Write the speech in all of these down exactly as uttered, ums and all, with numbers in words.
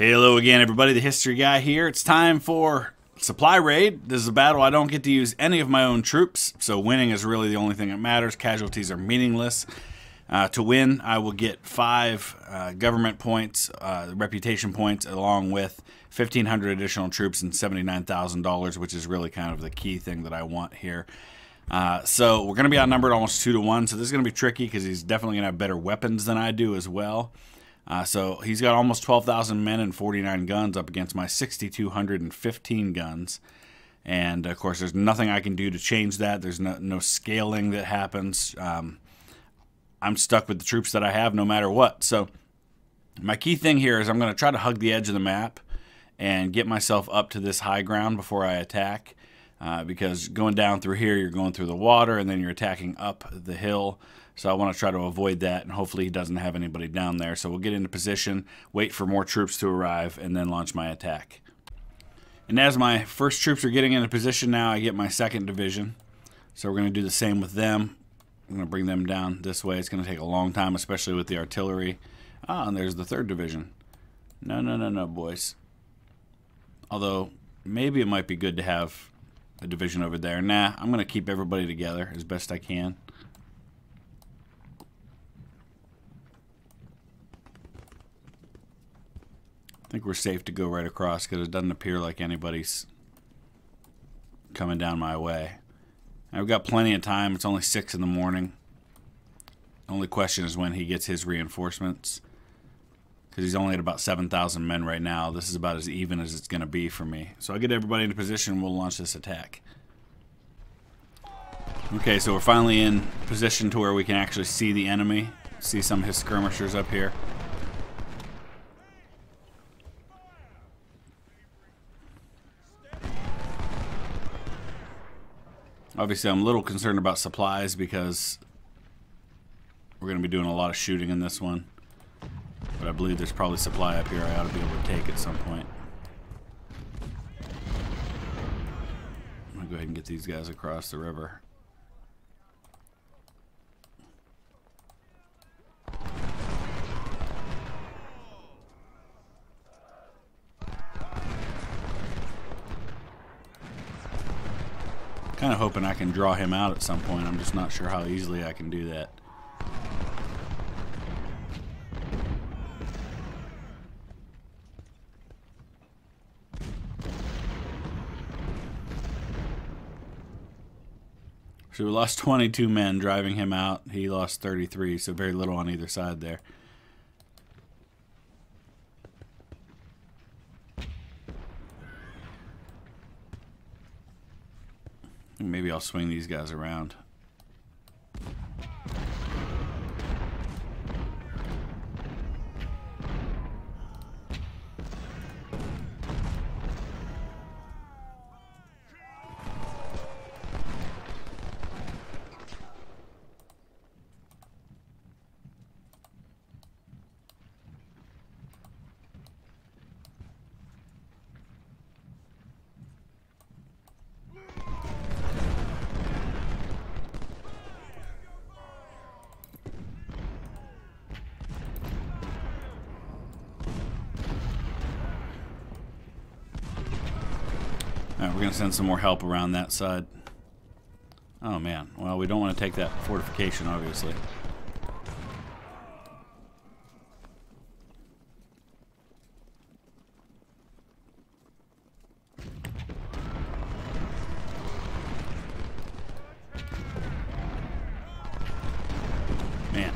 Hello again, everybody. The History Guy here. It's time for Supply Raid. This is a battle I don't get to use any of my own troops, so winning is really the only thing that matters. Casualties are meaningless. Uh, to win, I will get five uh, government points, uh, reputation points, along with fifteen hundred additional troops and seventy-nine thousand dollars, which is really kind of the key thing that I want here. Uh, so we're going to be outnumbered almost two to one, so this is going to be tricky because he's definitely going to have better weapons than I do as well. Uh, so he's got almost twelve thousand men and forty-nine guns up against my six thousand two hundred fifteen guns. And, of course, there's nothing I can do to change that. There's no, no scaling that happens. Um, I'm stuck with the troops that I have no matter what. So my key thing here is I'm going to try to hug the edge of the map and get myself up to this high ground before I attack. Uh, because going down through here, you're going through the water, and then you're attacking up the hill. So I want to try to avoid that, and hopefully he doesn't have anybody down there. So we'll get into position, wait for more troops to arrive, and then launch my attack. And as my first troops are getting into position now, I get my second division. So we're going to do the same with them. I'm going to bring them down this way. It's going to take a long time, especially with the artillery. Ah, and there's the third division. No, no, no, no, boys. Although, maybe it might be good to have a division over there. Nah, I'm going to keep everybody together as best I can. I think we're safe to go right across because it doesn't appear like anybody's coming down my way. I've got plenty of time. It's only six in the morning. Only question is when he gets his reinforcements, because he's only at about seven thousand men right now. This is about as even as it's going to be for me. So I'll get everybody into position. We'll launch this attack. Okay, so we're finally in position to where we can actually see the enemy, see some of his skirmishers up here. Obviously, I'm a little concerned about supplies because we're going to be doing a lot of shooting in this one. But I believe there's probably supply up here I ought to be able to take at some point. I'm going to go ahead and get these guys across the river. Kind of hoping I can draw him out at some point. I'm just not sure how easily I can do that. So we lost twenty-two men driving him out. He lost thirty-three, so very little on either side there. Maybe I'll swing these guys around. Alright, we're going to send some more help around that side. Oh man, well, we don't want to take that fortification, obviously. Man.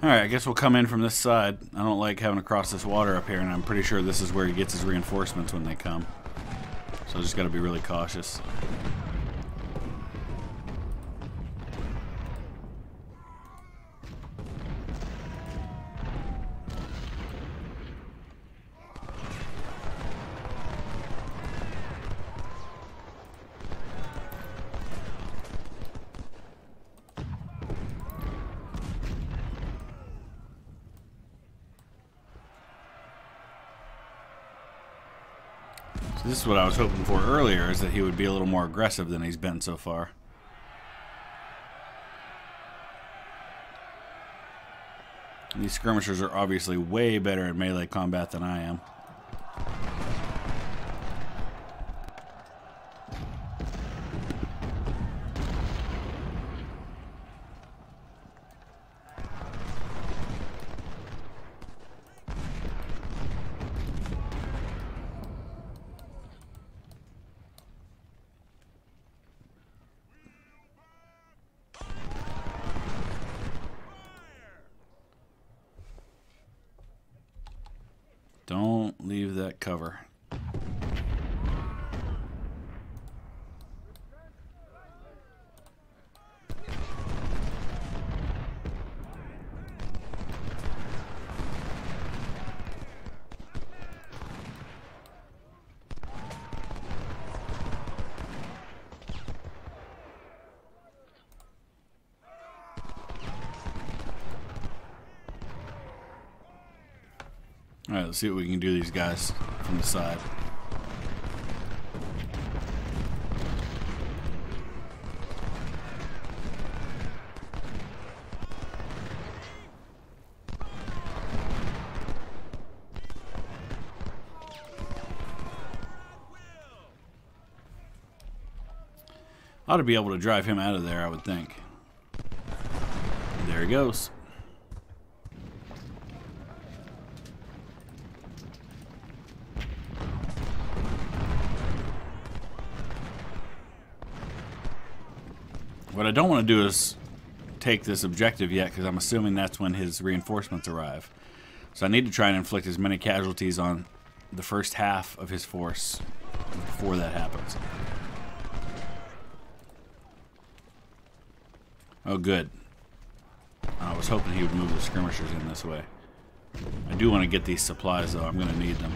Alright, I guess we'll come in from this side. I don't like having to cross this water up here, and I'm pretty sure this is where he gets his reinforcements when they come. So I just gotta be really cautious. So this is what I was hoping for earlier, is that he would be a little more aggressive than he's been so far. And these skirmishers are obviously way better at melee combat than I am. Don't leave that cover. Alright, let's see what we can do to these guys from the side. I ought to be able to drive him out of there, I would think. There he goes. What I don't want to do is take this objective yet, because I'm assuming that's when his reinforcements arrive. So I need to try and inflict as many casualties on the first half of his force before that happens. Oh, good. I was hoping he would move the skirmishers in this way. I do want to get these supplies, though. I'm going to need them.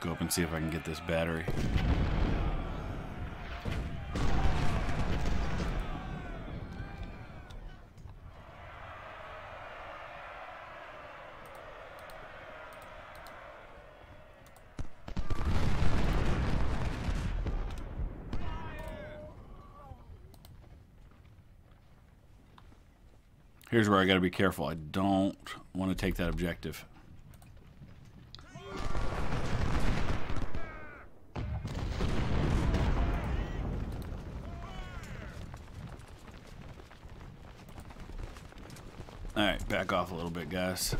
Go up and see if I can get this battery. Here's where I gotta be careful. I don't want to take that objective. Alright, back off a little bit, guys.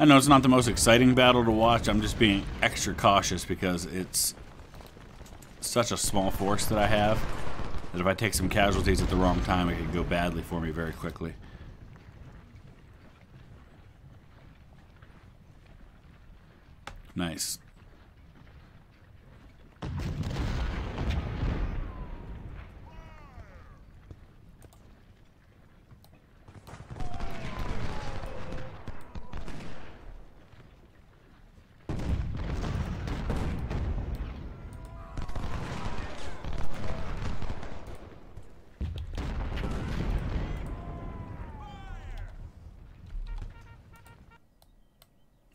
I know it's not the most exciting battle to watch. I'm just being extra cautious because it's such a small force that I have that if I take some casualties at the wrong time, it could go badly for me very quickly. Nice.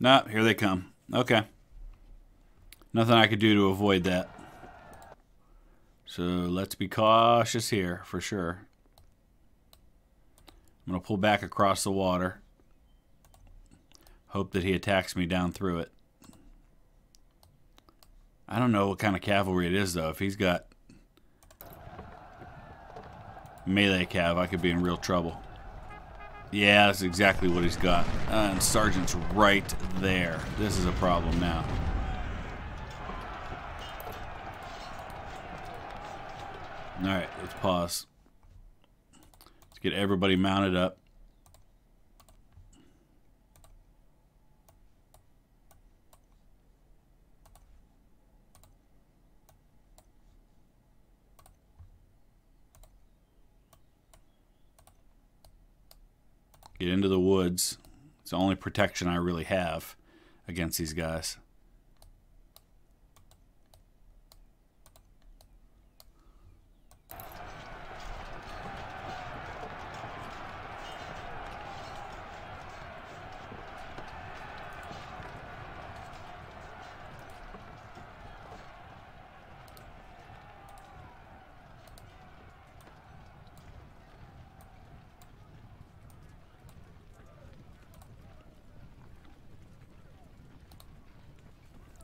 Nah, here they come. Okay. Nothing I could do to avoid that. So let's be cautious here, for sure. I'm going to pull back across the water. Hope that he attacks me down through it. I don't know what kind of cavalry it is, though. If he's got melee cav, I could be in real trouble. Yeah, that's exactly what he's got. Uh, and Sergeant's right there. This is a problem now. All right, let's pause. Let's get everybody mounted up. Get into the woods. It's the only protection I really have against these guys.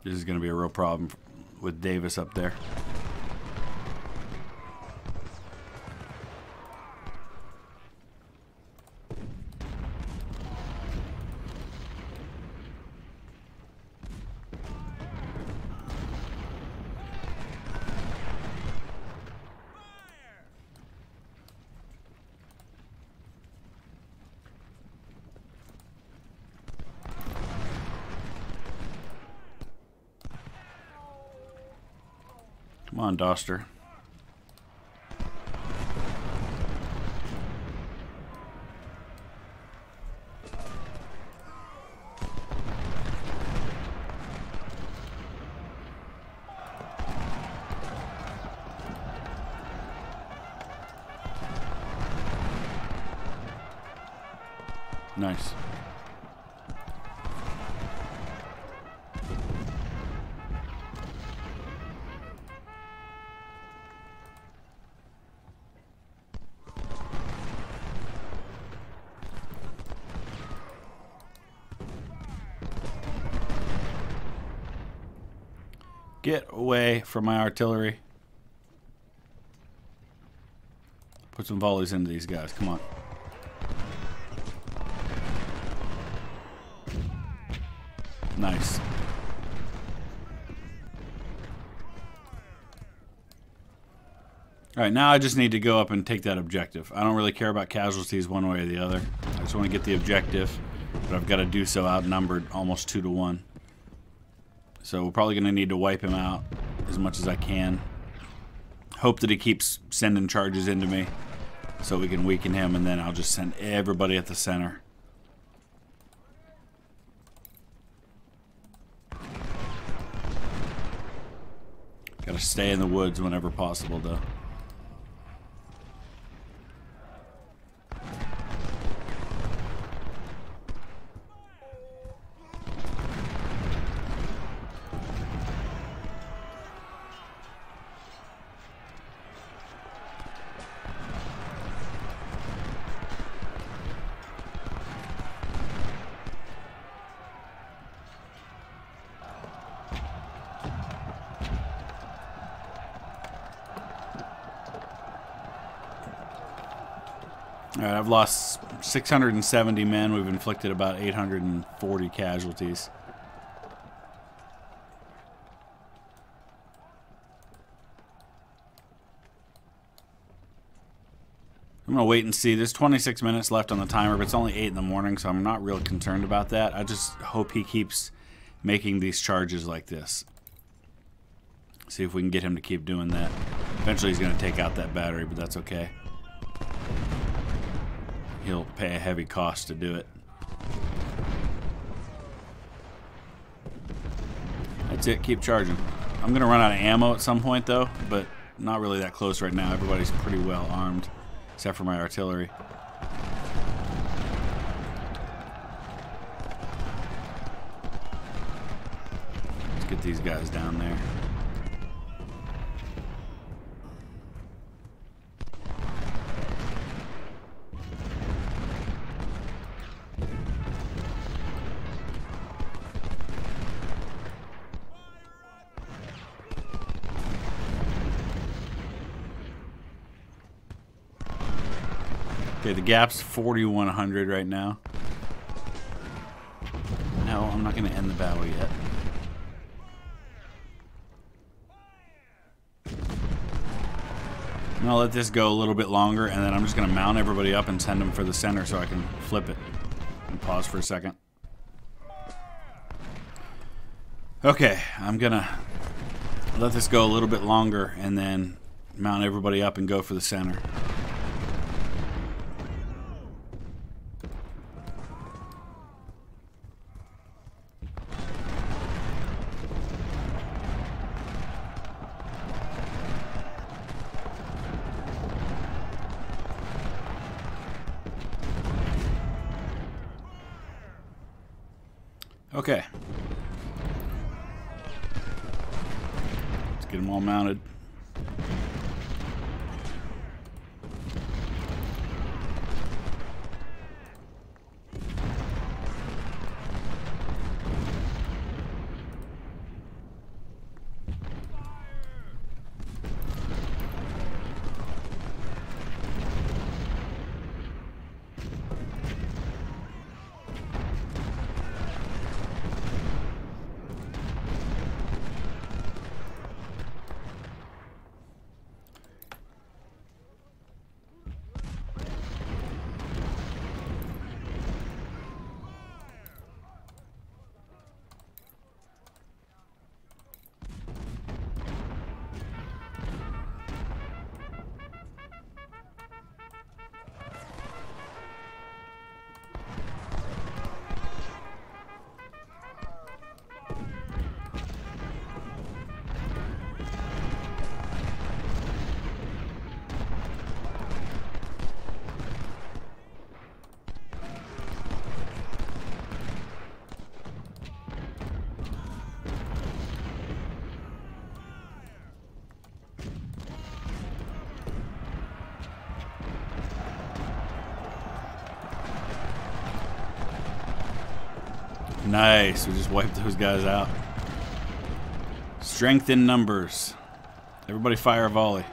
This is going to be a real problem with Davis up there. Come on, Doster. Nice. Get away from my artillery. Put some volleys into these guys. Come on. Nice. Alright, now I just need to go up and take that objective. I don't really care about casualties one way or the other. I just want to get the objective, but I've got to do so outnumbered almost two to one. So we're probably going to need to wipe him out as much as I can. Hope that he keeps sending charges into me so we can weaken him, and then I'll just send everybody at the center. Got to stay in the woods whenever possible, though. Alright, I've lost six hundred seventy men. We've inflicted about eight hundred forty casualties. I'm going to wait and see. There's twenty-six minutes left on the timer, but it's only eight in the morning, so I'm not real concerned about that. I just hope he keeps making these charges like this. See if we can get him to keep doing that. Eventually he's going to take out that battery, but that's okay. He'll pay a heavy cost to do it. That's it. Keep charging. I'm going to run out of ammo at some point, though, but not really that close right now. Everybody's pretty well armed, except for my artillery. Let's get these guys down there. Okay, the gap's forty-one hundred right now. No, I'm not going to end the battle yet. I'm gonna let this go a little bit longer, and then I'm just gonna mount everybody up and send them for the center so I can flip it. And pause for a second. Okay, I'm gonna let this go a little bit longer and then mount everybody up and go for the center. Okay. Let's get them all mounted. Nice, we just wiped those guys out. Strength in numbers. Everybody fire a volley.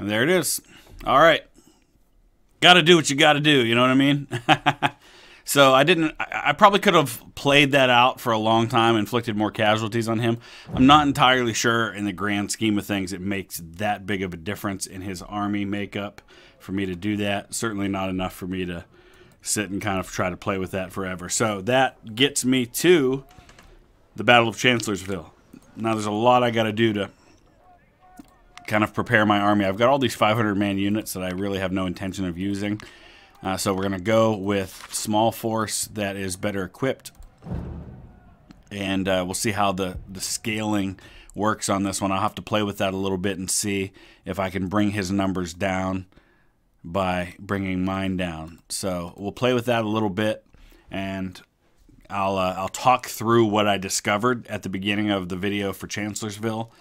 And there it is. All right. Gotta do what you gotta do, you know what I mean? So I didn't, I, I probably could have played that out for a long time, inflicted more casualties on him. I'm not entirely sure in the grand scheme of things it makes that big of a difference in his army makeup for me to do that. Certainly not enough for me to sit and kind of try to play with that forever. So that gets me to the Battle of Chancellorsville. Now there's a lot I gotta do to kind of prepare my army. I've got all these five hundred man units that I really have no intention of using. Uh, so we're going to go with small force that is better equipped. And uh, we'll see how the, the scaling works on this one. I'll have to play with that a little bit and see if I can bring his numbers down by bringing mine down. So we'll play with that a little bit, and I'll, uh, I'll talk through what I discovered at the beginning of the video for Chancellorsville.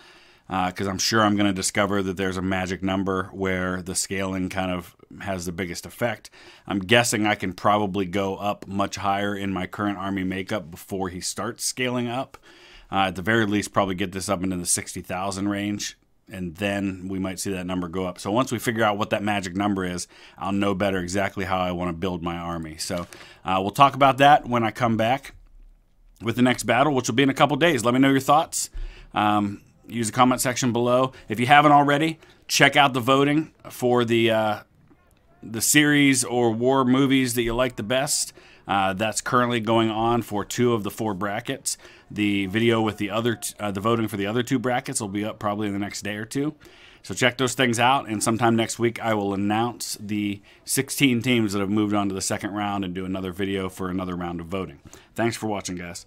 Because uh, I'm sure I'm going to discover that there's a magic number where the scaling kind of has the biggest effect. I'm guessing I can probably go up much higher in my current army makeup before he starts scaling up. Uh, at the very least, probably get this up into the sixty thousand range, and then we might see that number go up. So once we figure out what that magic number is, I'll know better exactly how I want to build my army. So uh, we'll talk about that when I come back with the next battle, which will be in a couple days. Let me know your thoughts. Um, Use the comment section below. If you haven't already, check out the voting for the uh, the series or war movies that you like the best. Uh, that's currently going on for two of the four brackets. The video with the other t uh, the voting for the other two brackets will be up probably in the next day or two. So check those things out, and sometime next week I will announce the sixteen teams that have moved on to the second round and do another video for another round of voting. Thanks for watching, guys.